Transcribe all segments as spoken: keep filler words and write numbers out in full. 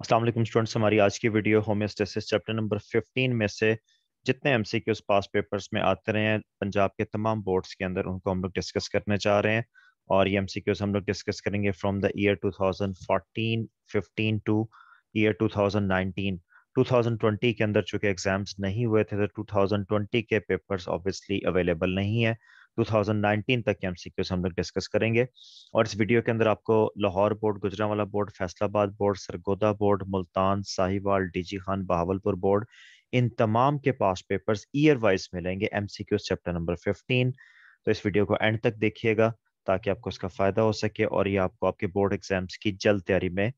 अस्सलाम वालेकुम स्टूडेंट्स, हमारी आज की वीडियो होमियोस्टेसिस चैप्टर नंबर पंद्रह में से जितने एमसीक्यूज़ पास पेपर्स में आते रहे हैं पंजाब के तमाम बोर्ड्स के अंदर, उनको हम लोग डिस्कस करने चाह रहे हैं। और ये एमसीक्यूज़ हम लोग डिस्कस करेंगे from the year twenty fourteen, fifteen to year twenty nineteen. Twenty twenty के अंदर चूंकि एग्जाम्स नहीं हुए थे तो ट्वेंटी ट्वेंटी के पेपर्स ऑब्वियसली अवेलेबल नहीं है। ट्वेंटी नाइनटीन तक के एमसीक्यूज़ हम लोग डिस्कस करेंगे। और इस वीडियो के अंदर आपको Lahore board, Gujranwala board, Faisalabad board, Sargodha board, Multan, Sahiwal, DG Khan, Bahawalpur board, इन तमाम के पास पेपर्स ईयर वाइज मिलेंगे एमसीक्यूज़ चैप्टर नंबर पंद्रह। तो इस वीडियो को एंड तक देखिएगा ताकि आपको इसका फायदा हो सके और ये आपको आपके बोर्ड एग्जाम्स की जल्द तैयारी में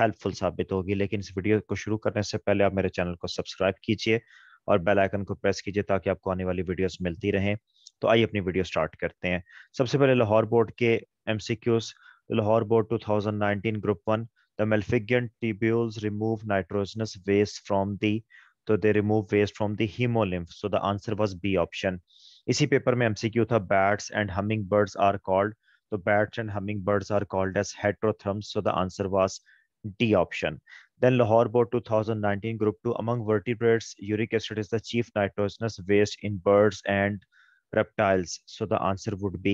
हेल्पफुल साबित होगी। लेकिन इस वीडियो को शुरू करने से पहले आप मेरे चैनल को सब्सक्राइब कीजिए और बेल आइकन को प्रेस कीजिए ताकि आपको आने वाली वीडियोस मिलती रहें। तो आइए अपनी वीडियो स्टार्ट करते हैं। सबसे पहले लाहौर बोर्ड के MCQs. Lahore board twenty nineteen group one, the Malpighian tubules remove nitrogenous waste from the, तो they remove waste from the haemolymph, so the answer was B option. इसी पेपर में एमसीक्यू था bats and humming birds are called, तो bats and humming birds are called as heterotherms, so the answer was D option. Then Lahore Board twenty nineteen Group two, among vertebrates, uric acid is the chief nitrogenous waste in birds and reptiles. So the answer would be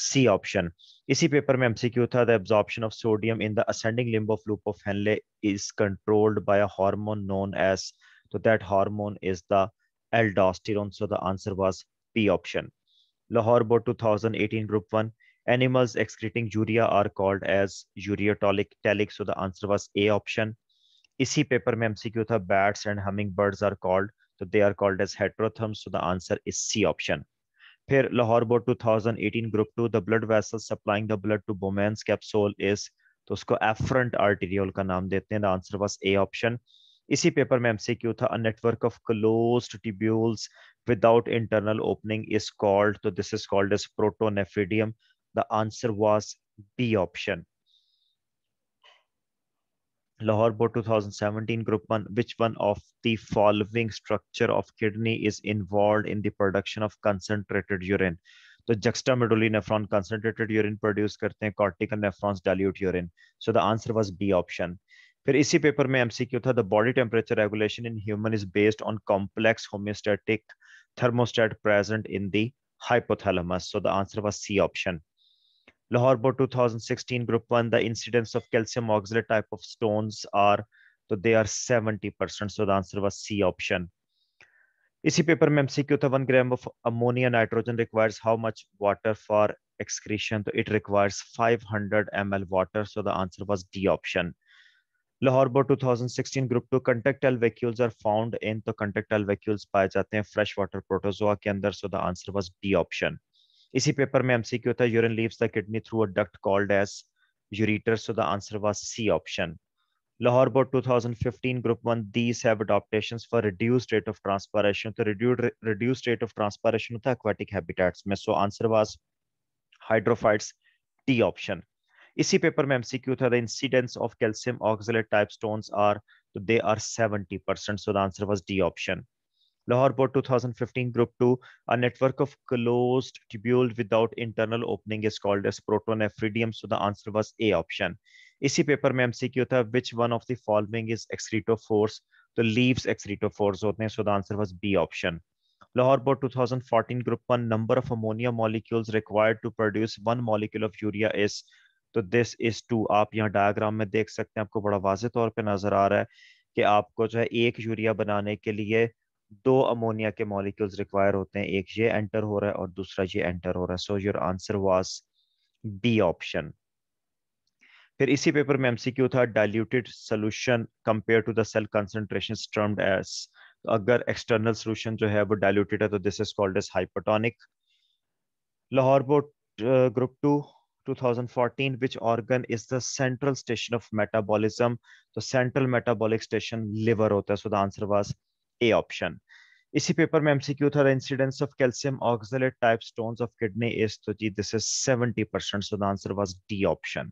C option. इसी paper में M C Q था, the absorption of sodium in the ascending limb of loop of Henle is controlled by a hormone known as, so that hormone is the aldosterone. So the answer was B option. Lahore Board twenty eighteen Group one. Animals excreting urea are called as ureotelic, so the answer was A option. इसी paper में M C Q था bats and hummingbirds are called, so they are called as heterotherms, so the answer is C option. फिर Lahore Board twenty eighteen Group two, the blood vessel supplying the blood to Bowman's capsule is, तो उसको efferent arteriole का नाम देते हैं, the answer was A option. इसी paper में M C Q था a network of closed tubules without internal opening is called, so this is called as protonephridium. The answer was B option. Lahore Board twenty seventeen Group one. Which one of the following structure of kidney is involved in the production of concentrated urine? So juxtamedullary nephron concentrated urine produce करते हैं, cortical nephrons dilute urine. So the answer was B option. फिर इसी paper में M C Q था the body temperature regulation in human is based on complex homeostatic thermostat present in the hypothalamus. So the answer was C option. Lahore Board twenty sixteen Group one, the incidence of calcium oxalate type of stones are, तो they are seventy percent, so the answer was C option. इसी paper में M C Q था one gram of ammonia nitrogen requires how much water for excretion, तो it requires five hundred milliliters water, so the answer was D option. Lahore Board twenty sixteen Group two, contractile vacuoles are found in, तो contractile vacuoles पाए जाते हैं freshwater protozoa के अंदर, so the answer was B option. इसी paper में M C Q था urine leaves the kidney through a duct called as ureter, so the answer was C option. Lahore Board twenty fifteen Group one, these have adaptations for reduced rate of transpiration, तो reduced reduced rate of transpiration होता है aquatic habitats में, so answer was hydrophytes, D option. इसी paper में M C Q था the incidence of calcium oxalate type stones are, तो they are seventy percent, so the answer was D option. Lahore Board twenty fifteen Group two, a network of closed tubule without internal opening is called as protonephridium, so the answer was A option. इसी paper में M C Q था which one of the following is excretophores, तो leaves excretophores होते हैं, so the answer was B option. Lahore Board twenty fourteen Group one, number of ammonia molecules required to produce one molecule of urea is, तो this is two. आप यहाँ diagram में देख सकते हैं, आपको बड़ा वाज़े तौर पे नजर आ रहा है कि आपको जो है एक यूरिया बनाने के लिए दो अमोनिया के मॉलिक्यूल्स रिक्वायर होते हैं, एक ये एंटर हो रहा है और दूसरा ये एंटर हो रहा है, so your answer was B option. फिर इसी पेपर में एमसीक्यू था diluted solution compare to the cell concentration termed as, अगर एक्सटर्नल सॉल्यूशन जो है वो डाइल्यूटेड है तो this is called as hypotonic. Lahore board group two twenty fourteen, which organ is the central station of metabolism, तो central metabolic station liver होता है, so the answer was A option. इसी paper में M C Q था incidence of calcium oxalate type stones of kidney is, तो जी this is seventy percent, so the answer was D option.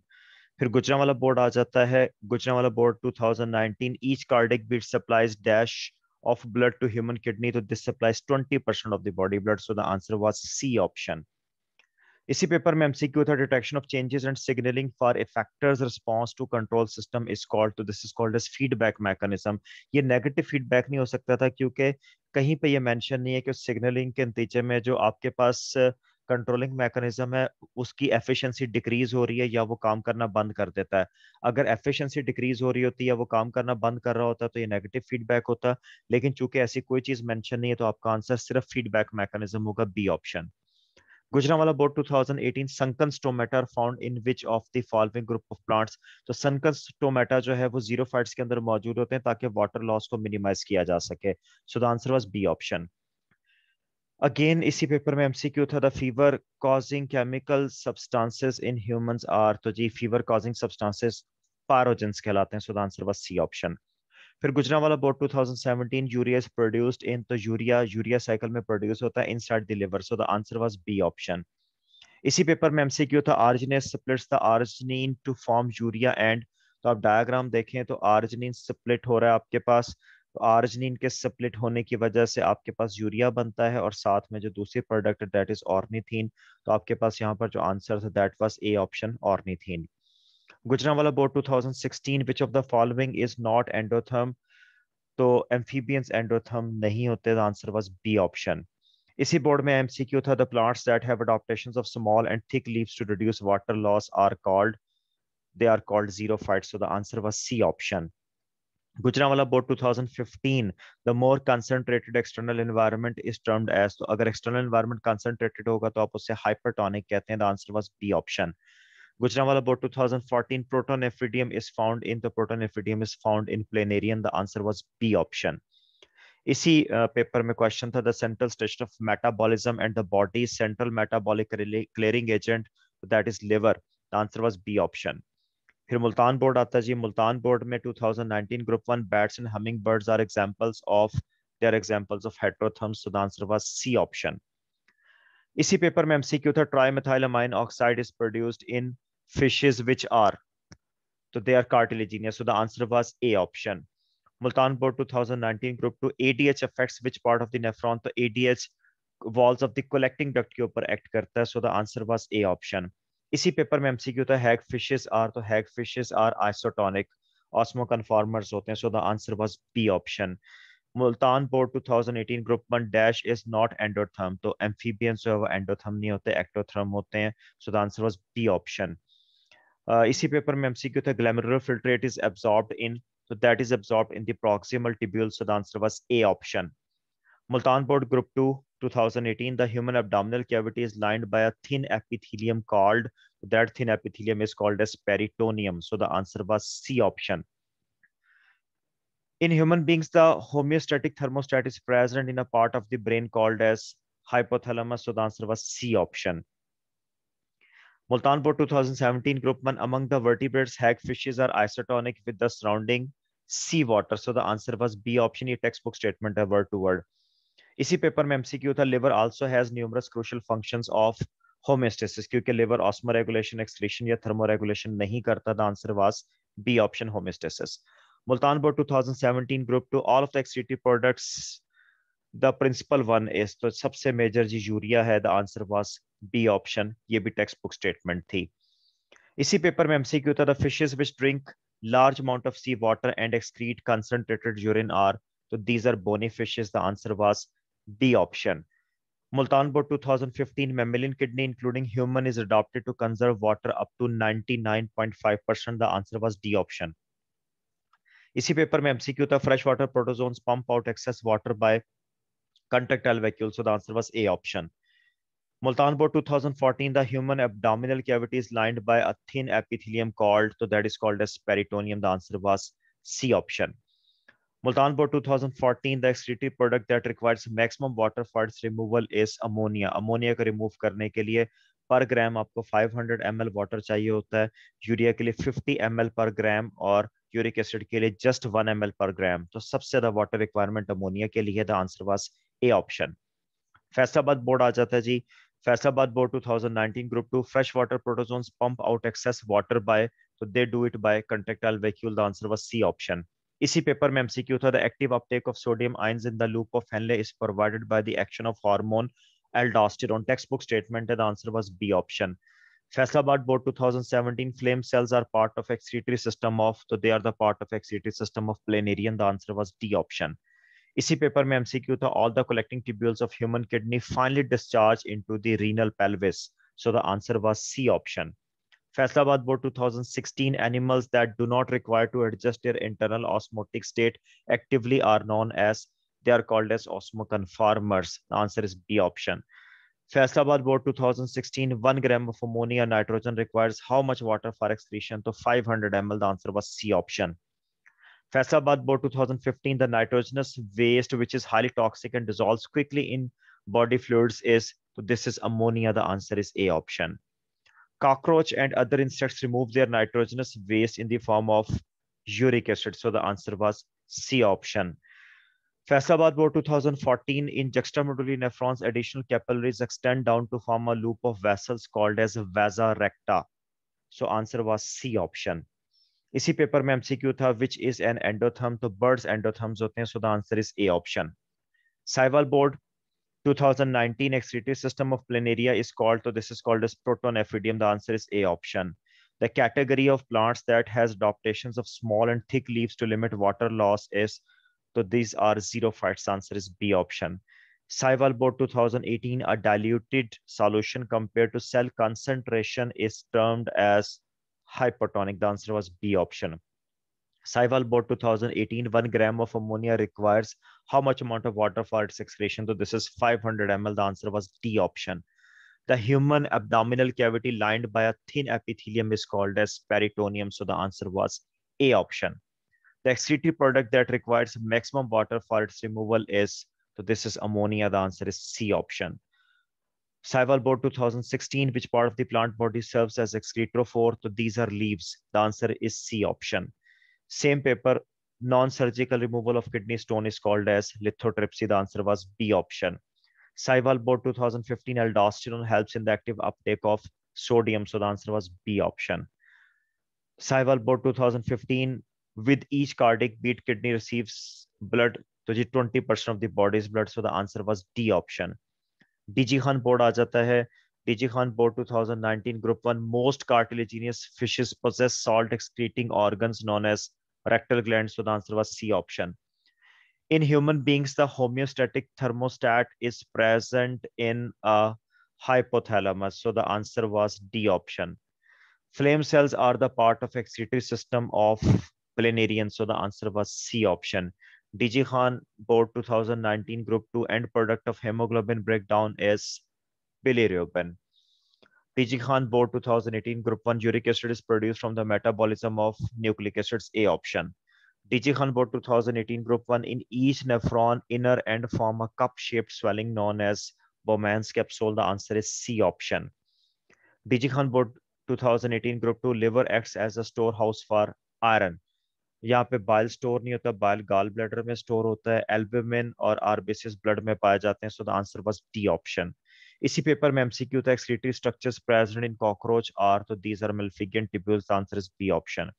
फिर Gujranwala board आ जाता है। Gujranwala board twenty nineteen, each cardiac beat supplies dash of blood to human kidney, तो this supplies twenty percent of the body blood, so the answer was C option. इसी paper में MCQ था, detection of changes and signalling for factors response to control system is called, तो this is called as feedback mechanism. ये negative feedback नहीं हो सकता था क्योंकि कहीं पे ये मेंशन नहीं है कि सिग्नलिंग के नतीजे में जो आपके पास कंट्रोलिंग मैकेनिज्म है उसकी एफिशिएंसी डिक्रीज हो रही है या वो काम करना बंद कर देता है। अगर एफिशिएंसी डिक्रीज हो रही होती है या वो काम करना बंद कर रहा होता तो ये नेगेटिव फीडबैक होता, लेकिन चूंकि ऐसी कोई चीज मेंशन नहीं है तो आपका आंसर सिर्फ फीडबैक मैकेनिज्म होगा, B option. Gujranwala board two thousand eighteen, sunken stomata found in which of the following group of plants? तो sunken stomata जो है वो ज़ेरोफाइट्स के अंदर मौजूद होते हैं ताकि वाटर लॉस को मिनिमाइज किया जा सके। So the answer was B option. Again इसी पेपर में एमसीक्यू था, the fever causing chemical substances in humans are, तो जी फीवर कॉजिंग सब्सटेंसेस पैरोजेंस कहलाते हैं। So the answer was C option. फिर Gujranwala board two thousand seventeen, urea is produced in, तो urea urea cycle में produce होता है inside the liver. So the answer was B option. इसी paper में MCQ था, arginase splits the arginine to form urea and, तो आप diagram देखें तो आर्जिनिन स्प्लिट हो रहा है आपके पास, तो आर्जिनिन के स्प्लिट होने की वजह से आपके पास यूरिया बनता है और साथ में जो दूसरी प्रोडक्ट है दैट इज ऑर्निथीन। तो आपके पास यहाँ पर जो आंसर था that was A option, ornithine. Gujranwala board two thousand sixteen, which of the following is not endotherm? तो amphibians endotherm नहीं होते, the answer was B option. इसी बोर्ड में एमसीक्यू था, the plants that have adaptations of small and thick leaves to reduce water loss are called, they are called xerophytes. So the answer was C option. Gujranwala Board two thousand fifteen, the more concentrated external environment is termed as, तो अगर external environment concentrated होगा तो आप उसे hypertonic कहते हैं, the answer was B option. Gujranwala Board two thousand fourteen, protonephridium is found in, the protonephridium is found in planarian, the answer was B option. इसी paper में क्वेश्चन था, the central station of metabolism and the body's central metabolic clearing agent, that is liver, the answer was B option. फिर Multan board आता जी, Multan board में two thousand nineteen, group one bats and hummingbirds are examples of, they are examples of heterotherms, so the answer was C option. इसी paper में MCQ था, trimethylamine oxide is produced in fishes which are, so they are cartilaginous, so the answer was A option. Multan Board two thousand nineteen, group two, A D H affects which part of the nephron? तो A D H walls of the collecting duct के ऊपर act करता है, so the answer was A option. इसी paper में M C Q था, hag fishes are, तो hag fishes are isotonic osmoconformers होते हैं, so the answer was B option. Multan board two thousand eighteen, group one dash is not endotherm, तो amphibians जो है वो एंडोथर्म नहीं होते, एक्टोथर्म होते हैं, so the answer was B option. Uh, इसी पेपर में एमसीक्यू था, glomerular filtrate is absorbed in, तो that is absorbed in the proximal tubule, so the answer was A option. Multan board group two two thousand eighteen, the human abdominal cavity is lined by a thin epithelium called, that thin epithelium is called as peritoneum, so the answer was C option. In human beings the homeostatic thermostat is present in a part of the brain called as hypothalamus, so the answer was C option. Multan Board two thousand seventeen, group one, among the vertebrates, hag fishes are isotonic with the surrounding seawater. So the answer was B option. ये textbook statement है word to word. इसी paper में M C Q था, liver also has numerous crucial functions of homeostasis. क्योंकि liver osmoregulation, excretion या thermoregulation नहीं करता, the answer was B option, homeostasis. Multan Board two thousand seventeen, group two, all of the excretive products, the principal one is, तो सबसे major जी urea है, the answer was B option. ये भी text book statement थी। इसी paper में MCQ था, the fishes which drink large amount of sea water and excrete concentrated urine are, तो these are bony fishes, the answer was B option. Multan board two thousand fifteen, mammalian kidney including human is adapted to conserve water up to ninety nine point five percent, the answer was D option. इसी paper में MCQ था, fresh water protozoans pump out excess water by contractile vacuoles, so the answer was A option. Multan Board two thousand fourteen, the human abdominal cavity is lined by a thin epithelium called, so that is called as peritoneum, the answer was C option. Multan Board two thousand fourteen, the excretive product that requires maximum water for its removal is ammonia. Ammonia को remove करने के लिए per gram आपको five hundred M L water चाहिए होता है, urea के लिए fifty M L per gram और uric acid के लिए just one M L per gram, तो सबसे ज़्यादा water requirement ammonia के लिए, the answer was A option. Faisalabad board आ जाता है जी, Faisalabad board two thousand nineteen, group two, fresh water protozoans pump out excess water by, तो they do it by contractile vacuole, the answer was C option. इसी paper में MCQ था, the active uptake of sodium ions in the loop of Henle is provided by the action of hormone aldosterone. Text book statement है, the answer was B option. Faisalabad Board twenty seventeen, flame cells are part of excretory system of, तो they are the part of excretory system of planarian, the answer was D option। इसी paper में MCQ था, all the collecting tubules of human kidney finally discharge into the renal pelvis, so the answer was C option। Faisalabad Board twenty sixteen, animals that do not require to adjust their internal osmotic state actively are known as, they are called as osmoconformers, the answer is B option। Faisalabad Board twenty sixteen, one gram of ammonia nitrogen requires how much water for excretion? So five hundred milliliters. The answer was C option। Faisalabad Board twenty fifteen, the nitrogenous waste which is highly toxic and dissolves quickly in body fluids is, so this is ammonia. The answer is A option। Cockroach and other insects remove their nitrogenous waste in the form of uric acid. So the answer was C option। Faisalabad Board twenty fourteen, in jactamedullary nephrons additional capillaries extend down to form a loop of vessels called as vasa recta, so answer was C option। इसी paper में MCQ था, which is an endotherm, तो birds endotherms होते हैं, so the answer is A option। Sahiwal Board twenty nineteen, excretory system of planaria is called, so this is called as protonephridium, the answer is A option। The category of plants that has adaptations of small and thick leaves to limit water loss is, so these are xerophytes, answer is B option। Sahiwal Board twenty eighteen, a diluted solution compared to cell concentration is termed as hypotonic, the answer was B option। Sahiwal Board twenty eighteen, one gram of ammonia requires how much amount of water for its excretion? So this is five hundred milliliters, the answer was D option। The human abdominal cavity lined by a thin epithelium is called as peritoneum, so the answer was A option। The excretory product that requires maximum water for its removal is, so this is ammonia, the answer is C option। Sahiwal Board twenty sixteen, which part of the plant body serves as excretophore? So these are leaves, the answer is C option। Same paper, non-surgical removal of kidney stone is called as lithotripsy, the answer was B option। Sahiwal Board twenty fifteen, aldosterone helps in the active uptake of sodium, so the answer was B option। Sahiwal Board twenty fifteen, with each cardiac beat kidney receives blood, so twenty percent of the body's blood, so the answer was D option। D G Khan Board आ जाता है, D G Khan Board twenty nineteen, group one, most cartilaginous fishes possess salt excreting organs known as rectal glands, so the answer was C option। In human beings, the homeostatic thermostat is present in a hypothalamus, so the answer was D option। Flame cells are the part of excretory system of Planarian, so the answer was C option। D G Khan Board twenty nineteen, group two, end product of hemoglobin breakdown is bilirubin। D G Khan Board twenty eighteen, group one, uric acid is produced from the metabolism of nucleic acids, A option। D G Khan Board twenty eighteen, group one, in each nephron inner end form a cup shaped swelling known as Bowman's capsule, the answer is C option। D G Khan Board twenty eighteen, group two, liver acts as a storehouse for iron, यहाँ पे bile store नहीं होता, bile gall bladder में store होता है, albumin और RBCs blood में पाए जाते हैं, so the answer was D option. इसी पेपर में एमसीक्यू था, excretory structures present in cockroach are, तो these are Malpighian tubules, the answer is B option.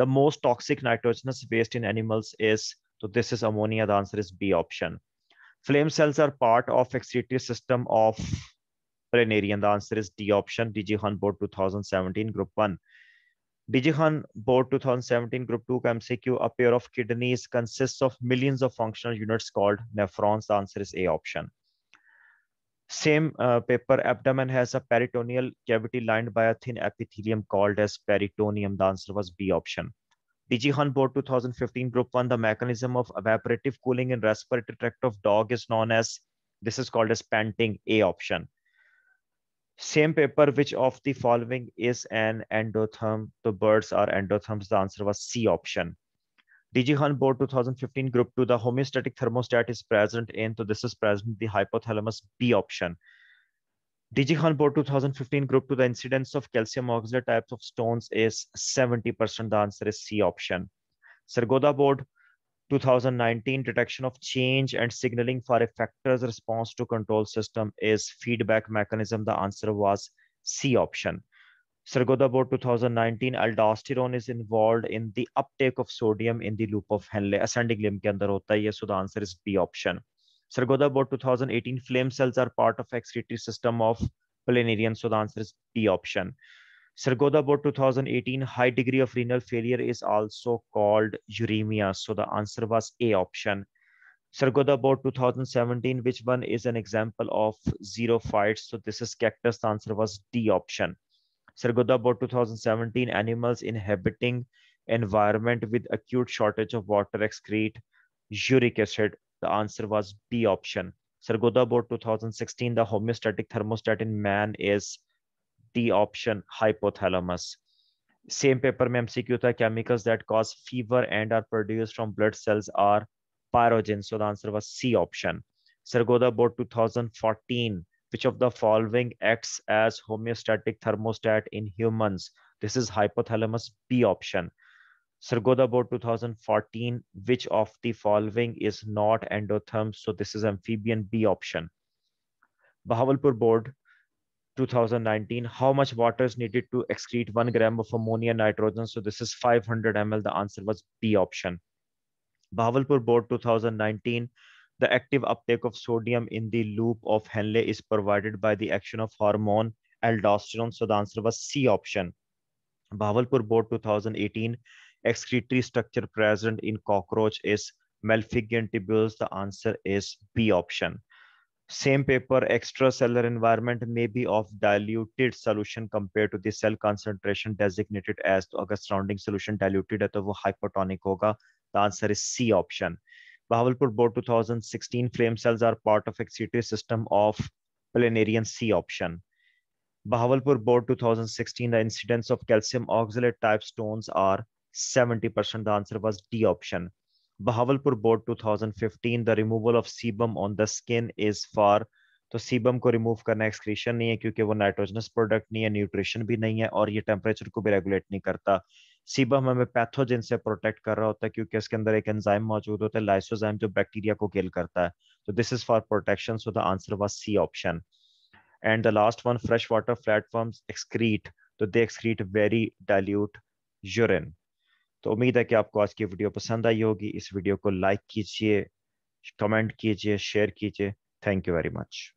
The most toxic nitrogenous waste in animals is, तो this is ammonia, the answer is B option. Flame cells are part of excretory system of planarian, the answer is D option. DG Khan board twenty seventeen, group one. D G Khan Board twenty seventeen, group two, M C Q, a pair of kidneys consists of millions of functional units called nephrons, the answer is A option। Same uh, paper, abdomen has a peritoneal cavity lined by a thin epithelium called as peritoneum, the answer was B option। D G Khan Board twenty fifteen, group one, the mechanism of evaporative cooling in respiratory tract of dog is known as, this is called as panting, A option। Same paper, which of the following is an endotherm? The birds are endotherms, the answer was C option। D G Khan Board twenty fifteen, group two, the homeostatic thermostat is present in, so this is present the hypothalamus, B option। D G Khan Board twenty fifteen, group two, the incidence of calcium oxalate types of stones is seventy percent, the answer is C option। Sargodha Board twenty nineteen, detection of change and signaling for effectors response to control system is feedback mechanism, the answer was C option। Sargodha Board twenty nineteen, aldosterone is involved in the uptake of sodium in the loop of Henle, ascending limb ke andar hota hai, so the answer is B option। Sargodha Board twenty eighteen, flame cells are part of excretory system of planarian, so the answer is D option. Sargodha Board twenty eighteen, high degree of renal failure is also called uremia, so the answer was A option. Sargodha Board twenty seventeen, which one is an example of xerophytes? So this is cactus, the answer was D option. Sargodha Board twenty seventeen, animals inhabiting environment with acute shortage of water excrete uric acid, the answer was B option. Sargodha Board twenty sixteen, the homeostatic thermostat in man is D option, hypothalamus. Same paper में M C Q था, chemicals that cause fever and are produced from blood cells are pyrogens, so the answer was C option. Sargodha Board twenty fourteen, which of the following acts as homeostatic thermostat in humans? This is hypothalamus, B option. Sargodha Board twenty fourteen, which of the following is not endotherm? So this is amphibian, B option. Bahawalpur Board twenty nineteen, how much water is needed to excrete one gram of ammonia nitrogen? So this is five hundred milliliters, the answer was B option. Bahawalpur Board twenty nineteen, the active uptake of sodium in the loop of Henle is provided by the action of hormone aldosterone, so the answer was C option. Bahawalpur Board twenty eighteen, excretory structure present in cockroach is malpighian tubules, the answer is B option. Same paper, extracellular environment may be of diluted solution compared to the cell concentration designated as, to agar surrounding solution diluted है तो वो hypotonic होगा, the answer is C option. Bahawalpur Board twenty sixteen, flame cells are part of excretory system of planarian, C option. Bahawalpur Board twenty sixteen, the incidence of calcium oxalate type stones are seventy percent, the answer was D option. Bahawalpur Board twenty fifteen, the removal of sebum on the skin is for, तो sebum को remove करना excretion नहीं है क्योंकि वो nitrogenous product नहीं है, nutrition भी नहीं है और ये temperature को भी regulate नहीं करता. sebum हमें pathogen से protect कर रहा होता है क्योंकि इसके अंदर एक enzyme मौजूद होता है lysozyme जो bacteria को kill करता है. So this is for protection, so the answer was C option. And the last one, freshwater platforms excrete, तो they excrete very dilute urine. तो उम्मीद है कि आपको आज की वीडियो पसंद आई होगी. इस वीडियो को लाइक कीजिए, कमेंट कीजिए, शेयर कीजिए. Thank you very much.